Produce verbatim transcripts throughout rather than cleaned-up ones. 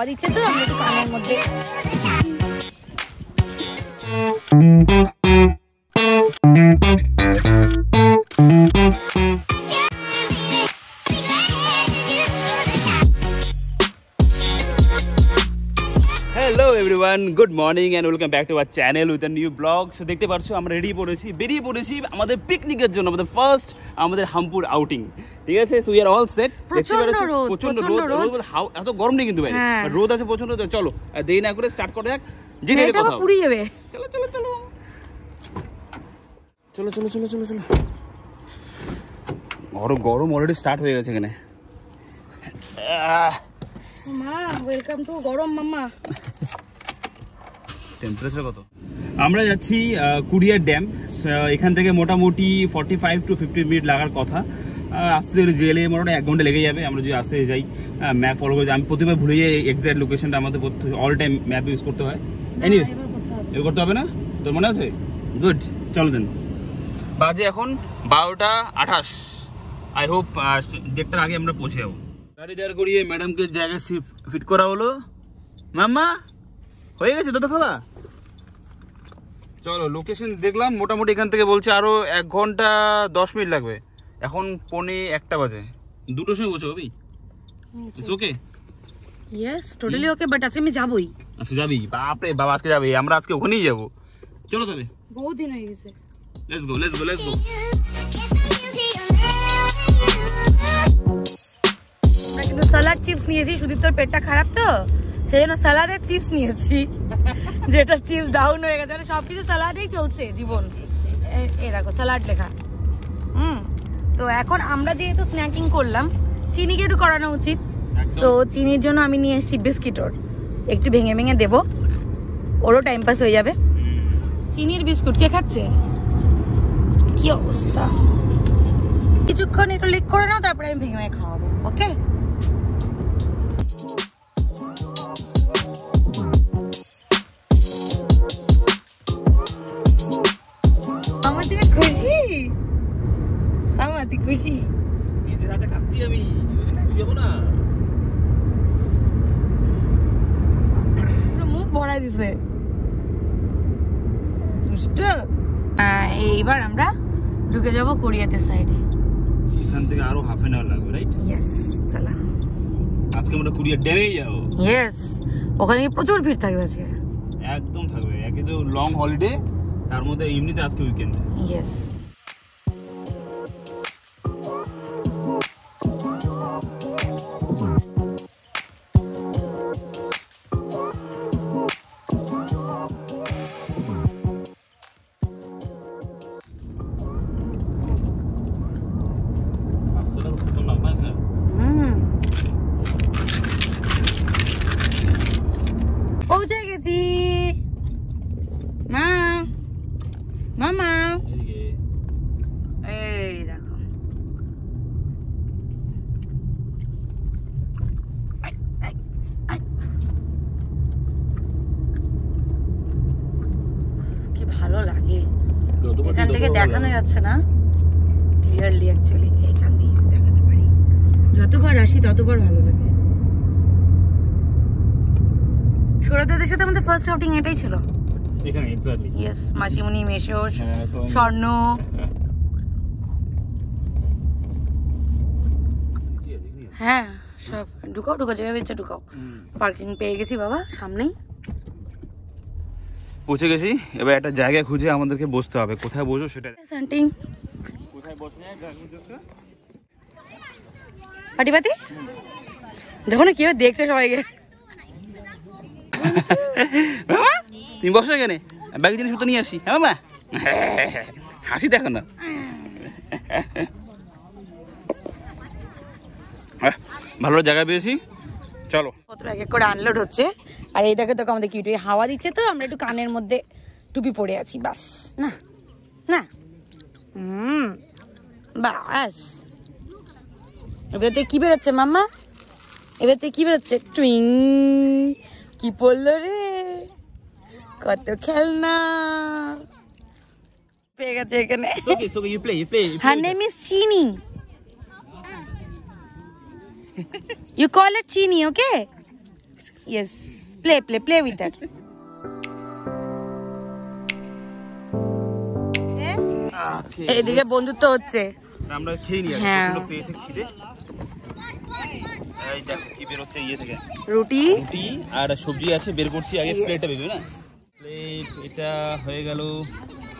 হাওয়া দিচ্ছে তো আমি একটু কানের মধ্যে। Hello everyone, good morning and welcome back to our channel with a new blog. So দেখতে পাচ্ছ আমরা রেডি পড়েছি, বেরিয়ে পড়েছি আমাদের পিকনিকের জন্য, আমাদের ফার্স্ট আমাদের হাম্পুর আউটিং। ঠিক আছে, so we are all set. প্রচন্ড রোদ, রোদ এত গরম নেই কিন্তু, রোদ আছে প্রচন্ড। চলো দেরি না করে স্টার্ট করা যাক, যেটা কথা পুড়ে যাবে। চলো চলো চলো চলো চলো চলো চলো চলো। আরো গরম অলরেডি স্টার্ট হয়ে গেছে এখানে। আমরা যাচ্ছি কুড়িয়ার ড্যাম, এখান থেকে মোটামুটি forty five to fifty minute লাগার কথা। আসতে গেলে মোটামুটি এক ঘন্টা লেগে যাবে আমরা যদি আসতে যাই। ম্যাপ ফলো করে আমি প্রতিবার ভুলে যাই এক্সাক্ট লোকেশনটা, আমাদের অল টাইম ম্যাপ ইউজ করতে হয়। এবার করতে হবে না, তোর মনে আছে? গুড, চলো দেন। বাজে এখন বারোটা আঠাশ। আই হোপ দেড়টার আগে আমরা পৌঁছে যাবো। গাড়ি দাঁড় করিয়ে ম্যাডামকে জায়গায় ফিট করা হলো। মাম্মা হয়ে গেছে তো খাওয়া। চলো লোকেশন দেখলাম, মোটামুটি এখান থেকে বলছে আরও এক ঘন্টা দশ মিনিট লাগবে। এখন পৌনে একটা বাজে, দুটোর সময় বসে হবি। Okay yes, totally okay. But আজকে আমি যাবই। আচ্ছা যাবি? বাপরে বাবা, আজকে যাবে। আমরা আজকে ওখানেই যাবো। চলো তবে, বহুত দিন হয়ে গেছে। Let's go let's go let's go. Salad chips নিয়েছি, সুদীপ্তর পেটটা খারাপ তো সেই জন্য সালাদের চিপস নিয়েছি, যেটা চিপস ডাউন হয়ে গেছে। মানে সবকিছু সালাদেই চলছে জীবন। এই দেখো সালাড লেখা। হুম, তো এখন আমরা যেহেতু স্ন্যাকিং করলাম, চিনিকে একটু করানো উচিত। সো চিনির জন্য আমি নিয়ে এসেছি বিস্কিটর, একটু ভেঙে ভেঙে দেবো, ওরও টাইম পাস হয়ে যাবে। চিনির বিস্কুট কে খাচ্ছে? কি অবস্থা! কিছুক্ষণ একটু লিক করে নাও, তারপরে আমি ভেঙে ভেঙে খাওয়াবো। ওকে খুশি খাচ্ছি আমি, যাবো না। মুখ ভরা দিছে। এইবার আমরা ঢুকে যাবো কোরিয়াতে সাইডে। এখান থেকে আরো হাফ এন আওয়ার লাগবে, রাইট? ইয়েস, চলো আজকে আমরা কোরিয়া ড্যামে যাব। ইয়েস, ওখানে প্রচুর ভিড় থাকবে আজকে, একদম থাকবে। একে তো লং হলিডে, তার মধ্যে এমনিতে আজকে উইকেন্ড। ইয়েস, দেখানো যাচ্ছে না ক্লিয়ারলি। অ্যাকচুয়ালি এখান দিয়ে দেখাতে পারি, যতবার আসি ততবার ভালো লাগে। সৌরদদের সাথে আমাদের ফার্স্ট আউটিং এটাই ছিল এখানে। Exactly, yes. মাসিমণি, মেশো, স্বর্ণ, হ্যাঁ সব। ঢুকাও ঢুকাও, যেভাবে ইচ্ছে ঢুকাও। পার্কিং পেয়ে গেছি বাবা, সামনেই পৌঁছে গেছি। এবার একটা জায়গা খুঁজে আমাদেরকে বসতে হবে। কোথায় বসবো সেটা সেন্টিং, কোথায় বসবো পাটি পাতি। দেখো না কিভাবে দেখছে সবাইকে। বাবা তুমি বসো এখানে, বাকি জিনিস তো নিয়ে আসি। হ্যাঁ বাবা, হাসি দেখো না। ভালো জায়গা পেয়েছি, চলো। কত এক এক করে আনলোড হচ্ছে। আর এই দেখে তোকে আমাদের কিউটি হাওয়া দিচ্ছে তো আমরা একটু কানের মধ্যে টুপি পরে আছি। বাস না না হুম বাস। এবার তুই কী বেরোচ্ছে মাম্মা? এবার তুই কী বেরোচ্ছে? টুইং, কি পড়লো রে! কত খেলনা পেয়ে গেছে এখানে। Her name is Chini. You call it chini, okay? Yes. Play, play, play with that. Hey, this is Bondu. আমরা খেয়ে নিয়ে আসলে পেয়েছে খিদে এই দেখো কি বের হচ্ছে এই থেকে রুটি রুটি আর সবজি আছে বের করছি আগে প্লেটটা বের হবে না প্লেট এটা হয়ে গেল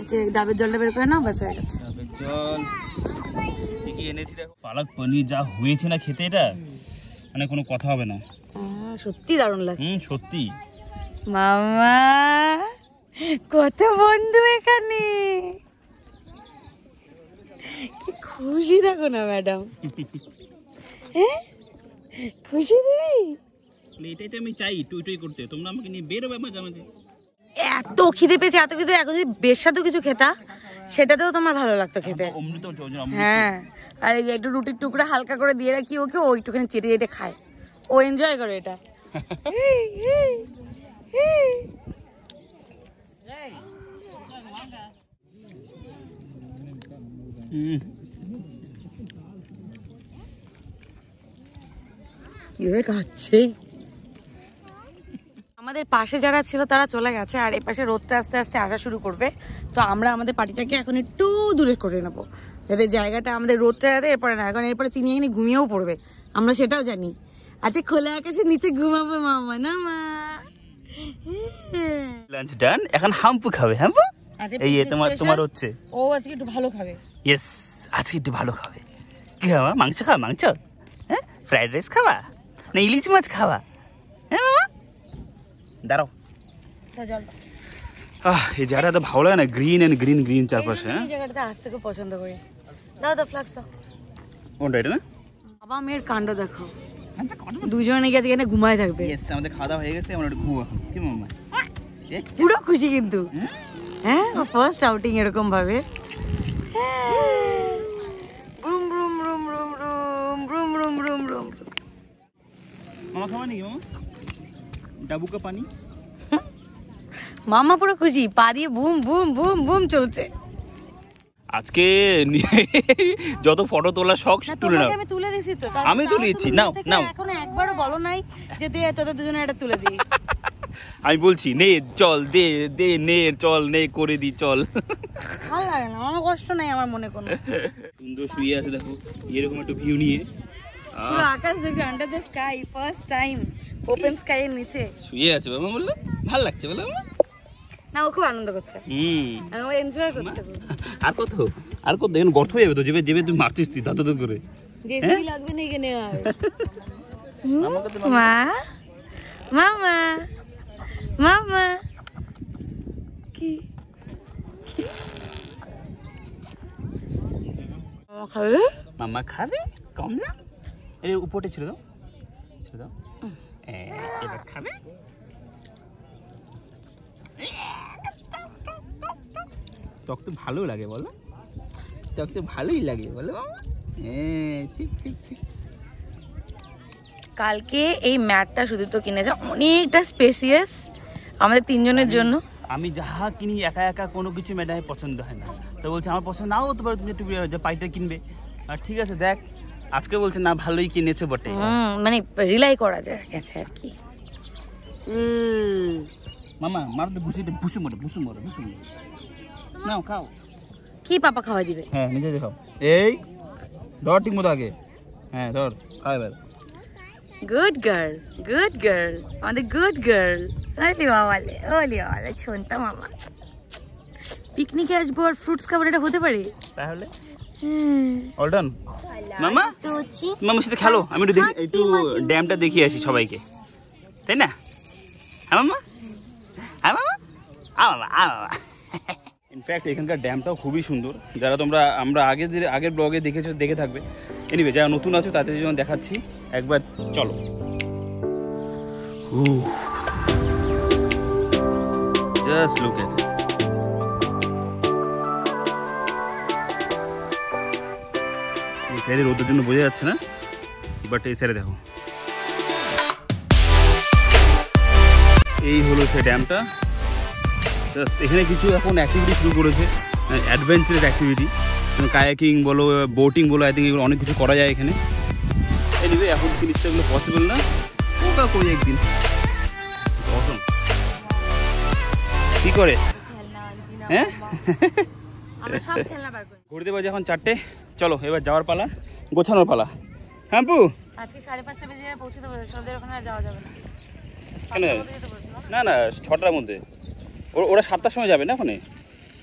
আচ্ছা ডাবের জলটা বের করে নাও বাস হয়ে গেছে ডাবের জল ঠিকই এনেছি দেখো পালক পনির যা হয়েছে না খেতে এটা মানে কোনো কথা হবে না সত্যি দারুণ লাগছে হুম সত্যি মামা কত বন্ধু এখানে খুশি দেখো না ম্যাডাম হ্যাঁ খুশি দিবি প্লেটে তো আমি চাই টুই টুই করতে তোমরা আমাকে নিয়ে বের হবে মাঝে মাঝে এত খিদে পেয়েছে এত কিছু এখন যদি বেশা তো কিছু খেতা সেটাতেও তোমার ভালো লাগতো খেতে অমৃত হ্যাঁ আর এই একটু রুটির টুকরা হালকা করে দিয়ে রাখি ওকে ও একটুখানি চেটে চেটে খায় ও এনজয় করে এটা আমাদের পাশে যারা ছিল তারা চলে গেছে আর এই পাশে রোদটা আস্তে আস্তে আসা শুরু করবে তো আমরা আমাদের পার্টিটাকে এখন একটু দূরে করে নেবো যাতে জায়গাটা আমাদের রোদটা যাতে এরপরে না এখন এরপরে চিনিয়ে কিনে ঘুমিয়েও পড়বে আমরা সেটাও জানি আচ্ছা খোলা আকাশের নিচে ঘুমাবো মামা না মা লাঞ্চ ডান এখন হাম্পু খাবে হাম্পু এই তোমার তোমার হচ্ছে ও আজকে একটু ভালো খাবে ইয়েস আজকে একটু ভালো খাবে কি খাবা মাংস খাওয়া মাংস হ্যাঁ ফ্রাইড রাইস খাওয়া না ইলিশ মাছ খাওয়া হ্যাঁ মামা দাঁড়াও এই জায়গাটা তো ভালো লাগে না গ্রিন অ্যান্ড গ্রিন গ্রিন চারপাশে হ্যাঁ জায়গাটা আসতে খুব পছন্দ করি দাও তো ফ্লাক্স দাও ওটা এটা না বাবা মেয়ের কাণ্ড দেখো দুজনে গিয়ে এখানে ঘুমায় থাকবে ইয়েস আমাদের খাওয়া দাওয়া হয়ে গেছে আমরা একটু ঘুমাবো কি মামা পুরো খুশি কিন্তু হ্যাঁ ও ফার্স্ট আউটিং এরকম ভাবে room room room room room room room room room মামা খাওয়া নাকি মামা ডাবুকা পানি মামা পুরো খুশি পা দিয়ে বুম বুম বুম বুম চলছে আজকে যত ফটো তোলা শখ তুলে নাও আমি তুলে দিছি তো আমি তুলেছি নাও নাও এখন একবারও বলো নাই যে দে তোদের দুজনে এটা তুলে দি আমি বলছি নে চল দে দে নে চল নে করে দি চল ভালো লাগে না আমার কষ্ট নাই আমার মনে কোনো সুন্দর শুয়ে আছে দেখো এরকম একটা ভিউ নিয়ে পুরো আকাশ দেখো under the sky first time open sky এর নিচে শুয়ে আছে বাবা বলল ভালো লাগছে বলো না ও খুব আনন্দ করছে হুম আর ও এনজয় করছে আর কত আর কত দেখেন গর্ত হয়ে যাবে তো যেবে যেবে তুই মারছিস তুই তত তত করে যেই লাগবে না এখানে আর মা মামা মামা কি মামা খাবে মামা খাবে কম না এর উপরে ছিল দাও ছিল দাও এ এটা খাবে টক তো ভালো লাগে বলো টক তো ভালোই লাগে বলো হ্যাঁ ঠিক ঠিক ঠিক কালকে এই ম্যাটটা শুধু তো কিনেছে অনেকটা স্পেসিয়াস আমাদের তিনজনের জন্য আমি যাহা কিনি একা একা কোনো কিছু ম্যাডামে পছন্দ হয় না তো বলছে আমার পছন্দ নাও হতে পারে তুমি একটু পাইটা কিনবে আর ঠিক আছে দেখ আজকে বলছে না ভালোই কিনেছে বটে মানে রিলাই করা যায় গেছে আর কি মামা মার তো ভুসি ভুসু মরে ভুসু মরে ভুসু নাও খাও কি পাপা খাওয়া দিবে হ্যাঁ নিজে খাও এই ধর ঠিক মতো আগে হ্যাঁ ধর খাই ভাই গুড গার্ল গুড গার্ল আমাদের গুড গার্ল ওলি বাবালে ওলি বাবালে শুনতাম মামা পিকনিকে আসবো আর ফ্রুটস খাবার এটা হতে পারে তাহলে অল ডান মামা মামার সাথে খেলো আমি একটু একটু ড্যামটা দেখিয়ে আসি সবাইকে তাই না হ্যাঁ মামা হ্যাঁ মামা আ মামা আ মামা ইনফ্যাক্ট এখানকার ড্যামটাও খুবই সুন্দর যারা তোমরা আমরা আগে আগের ব্লগে দেখেছো দেখে থাকবে এনিওয়ে যারা নতুন আছো তাদের জন্য দেখাচ্ছি একবার চলো জাস্ট লুক এট ইট এই সাইডে রোদের জন্য বোঝা যাচ্ছে না বাট এই সাইডে দেখো এই হলো সেই ড্যামটা জাস্ট এখানে কিছু এখন অ্যাক্টিভিটি শুরু করেছে অ্যাডভেঞ্চারের অ্যাক্টিভিটি কায়াকিং বলো বোটিং বলো আই থিঙ্ক এগুলো অনেক কিছু করা যায় এখানে এনিওয়ে এখন জিনিসটা এগুলো পসিবল না ওটা করি একদিন Awesome. কি করে? হ্যাঁ? আমরা সব খেলনা বার করি। ঘুরতে বাজে এখন চারটে। চলো এবার যাওয়ার পালা, গোছানোর পালা। হ্যাঁ পু, আজকে সাড়ে পাঁচটা বেজে পৌঁছতে হবে। সন্ধ্যের ওখানে যাওয়া যাবে না। কেন? না না, ছটার মধ্যে। ওরা সাতটার সময় যাবে না ওখানে,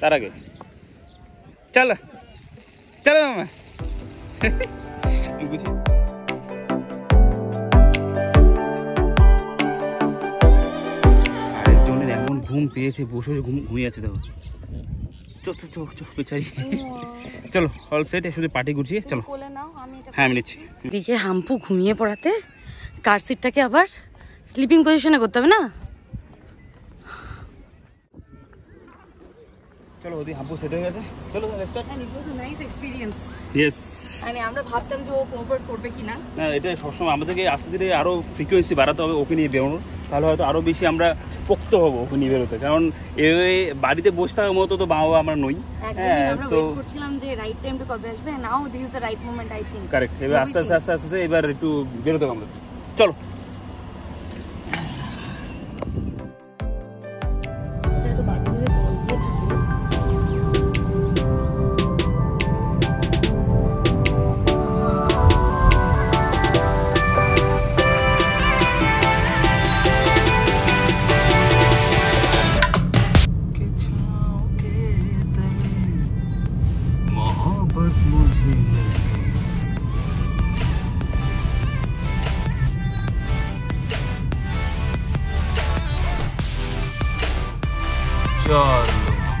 তার আগে। চলো চলো মামা। আরেকজনের এমন ঘুম পেয়েছে, বসে ঘুম ঘুমিয়ে আছে। দেখো চলো হল সেট, শুধু পার্টি গুছিয়ে চলো। হ্যাঁ আমি নিচ্ছি। দেখে হাম্পু ঘুমিয়ে পড়াতে কার সিটটাকে আবার স্লিপিং পজিশনে করতে হবে না। চলো ওদি হাম্পু সেট হয়ে গেছে। চলো start. And it was a nice experience. Yes, মানে আমরা ভাবতাম যে ও কমফর্ট করবে কিনা। না, এটা সবসময় আমাদেরকে আস্তে ধীরে আরো ফ্রিকোয়েন্সি বাড়াতে হবে ওকে নিয়ে বেরোনোর। তাহলে হয়তো আরো বেশি আমরা পোক্ত হব ওকে নিয়ে বেরোতে। কারণ এভাবে বাড়িতে বসে থাকার মতো তো মা বাবা আমরা নই। হ্যাঁ, আমরা ওয়েট করছিলাম যে রাইট টাইমটা কবে আসবে। Now this is the right moment I think. Correct. এবার আস্তে আস্তে আস্তে আস্তে এবার একটু বেরোতে হবে। চলো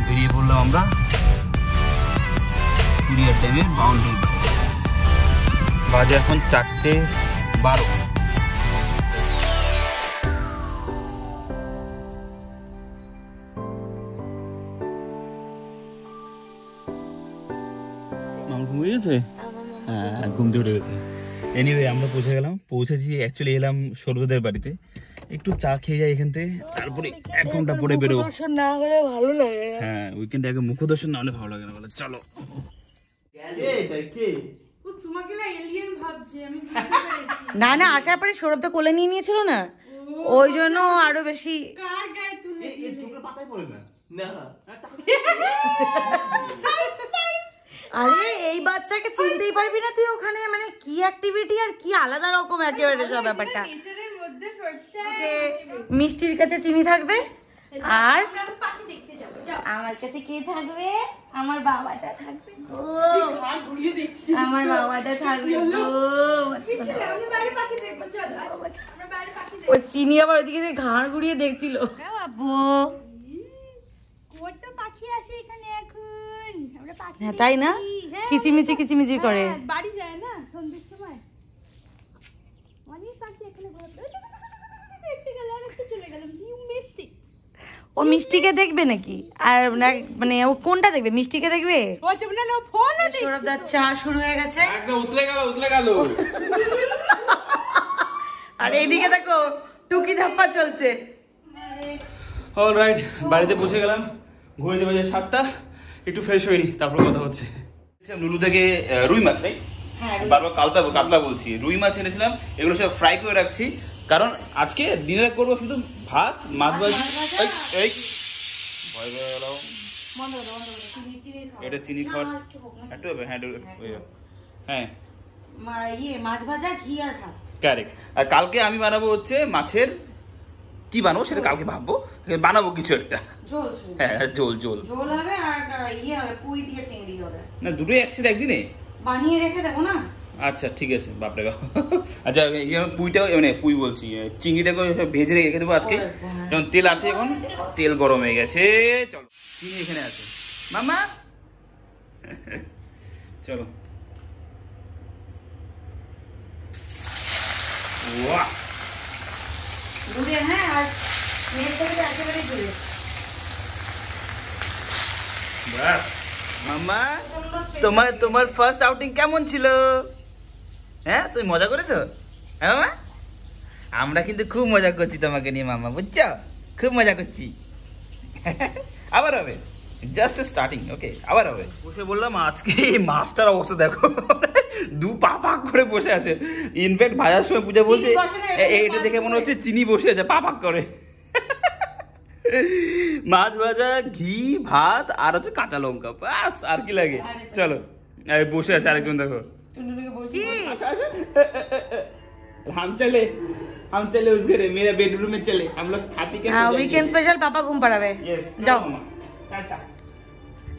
বেরিয়ে পড়লাম আমরা কুড়িয়ার ড্যামের বাউন্ডারি। বাজে এখন চারটে বারো। ঘুমিয়ে গেছে। হ্যাঁ ঘুম দিয়ে উঠে গেছে। এনিওয়ে আমরা পৌঁছে গেলাম, পৌঁছেছি। অ্যাকচুয়ালি এলাম সৌরভদের বাড়িতে, একটু চা খেয়ে যাই এখান থেকে, তারপরে এক ঘন্টা পরে বেরোবো। হ্যাঁ, উইকেন্ডে আগে মুখদর্শন না হলে ভালো লাগে না। চলো না না, আসার পরে সৌরভ তো কোলে নিয়ে নিয়েছিল না, ওই জন্য আরো বেশি। আরে এই বাচ্চাকে চিনতেই পারবি না তুই ওখানে। মানে কি অ্যাক্টিভিটি আর কি আলাদা রকম একেবারে সব ব্যাপারটা। মিষ্টির কাছে চিনি থাকবে, আর আমার কাছে কে থাকবে? আমার বাবাটা থাকবে। আমার বাবাটা থাকবে। ও চিনি আবার ওইদিকে ঘাড় ঘুরিয়ে দেখছিল। হ্যাঁ তাই না, কিচিমিচি কিচিমিচি করে। বাড়ি যায় না সন্ধ্যের সময় অনেক পাখি এখানে ঘুরতে। ও মিষ্টিকে দেখবে নাকি? আর মানে ও কোনটা দেখবে? মিষ্টিকে দেখবে। সৌরভদার চা শুরু হয়ে গেছে। আর এইদিকে দেখো টুকি ধাপ্পা চলছে। অলরাইট, বাড়িতে পৌঁছে গেলাম। ঘুরে দেবে সাতটা, একটু ফ্রেশ হয়নি, তারপর কথা হচ্ছে। লুলু থেকে রুই মাছ, রাইট? বারবার কালতা কাতলা বলছি। রুই মাছ এনেছিলাম, এগুলো সব ফ্রাই করে রাখছি। কারণ আজকে ডিনার করবো শুধু ভাত মাছ ভাজি। এটা চিনি খাওয়া একটু হবে। হ্যাঁ হ্যাঁ মাছ ভাজা ঘি আর ভাত। কারেক্ট। আর কালকে আমি বানাবো হচ্ছে মাছের কি বানাবো সেটা কালকে ভাববো, বানাবো কিছু একটা। হ্যাঁ ঝোল ঝোল ঝোল হবে আর ইয়ে হবে, পুঁই দিয়ে চিংড়ি হবে। না দুটোই একসাথে একদিনে বানিয়ে রেখে দেবো না? আচ্ছা ঠিক আছে। বাপরে বাপ। আচ্ছা পুঁইটাও মানে পুঁই বলছি, চিংড়িটাকে ভেজে রেখে দেবো আজকে। যেমন তেল আছে, এখন তেল গরম হয়ে গেছে। চলো চিনি এখানে আছে মামা। চলো মামা, তোমার তোমার ফার্স্ট আউটিং কেমন ছিল? হ্যাঁ তুমি মজা করেছো? হ্যাঁ মামা আমরা কিন্তু খুব মজা করছি তোমাকে নিয়ে মামা, বুঝছো? খুব মজা করছি। আবার হবে, জাস্ট স্টার্টিং। ওকে আবার হবে। বসে বললাম আজকে মাছটার অবস্থা দেখো, দু পা পাক করে বসে আছে। ইনফ্যাক্ট ভাজার সময় পূজা বলছে এটা দেখে মনে হচ্ছে চিনি বসে আছে পা পাক করে। মাছ ভাজা, ঘি, ভাত আর হচ্ছে কাঁচা লঙ্কা, বাস আর কি লাগে। চলো বসে আছে আরেকজন, দেখো হাম চলে হাম চলে উস ঘরে মেরা বেডরুমে চলে হাম লোক খাপি কে। হ্যাঁ উইকেন্ড স্পেশাল পাপা ঘুম পাড়াবে। यस যাও মামা টাটা।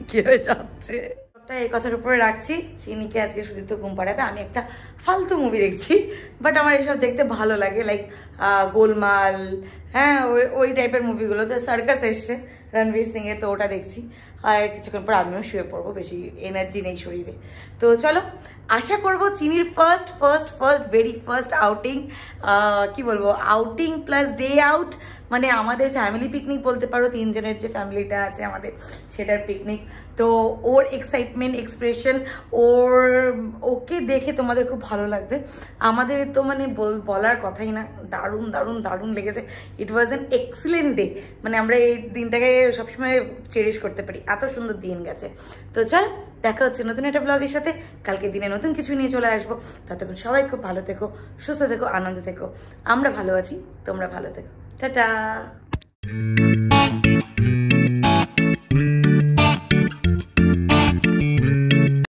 কি হয়ে যাচ্ছে সবটা এই কথার উপরে রাখছি। চিনিকে আজকে শুধু তো ঘুম পাড়াবে। আমি একটা ফালতু মুভি দেখছি, বাট আমার এসব দেখতে ভালো লাগে, লাইক গোলমাল, হ্যাঁ ওই ওই টাইপের মুভিগুলো। তো সার্কাস এসছে রণবীর সিং এর, তো ওটা দেখছি। আর কিছুক্ষণ পর আমিও শুয়ে পড়বো, বেশি এনার্জি নেই শরীরে। তো চলো আশা করবো চিনির first first first very first outing, কি বলবো, আউটিং প্লাস ডে আউট, মানে আমাদের ফ্যামিলি পিকনিক বলতে পারো, তিনজনের যে ফ্যামিলিটা আছে আমাদের সেটার পিকনিক। তো ওর এক্সাইটমেন্ট, এক্সপ্রেশন, ওর ওকে দেখে তোমাদের খুব ভালো লাগবে। আমাদের তো মানে বলার কথাই না, দারুণ দারুণ দারুণ লেগেছে। It was an excellent day, মানে আমরা এই দিনটাকে সবসময় চেরিশ করতে পারি, এত সুন্দর দিন গেছে। তো চল দেখা হচ্ছে নতুন একটা ব্লগের সাথে, কালকে দিনে নতুন কিছু নিয়ে চলে আসবো। ততক্ষণ সবাই খুব ভালো থেকো, সুস্থ থেকো, আনন্দ থেকো। আমরা ভালো আছি, তোমরা ভালো থেকো। Ta-da!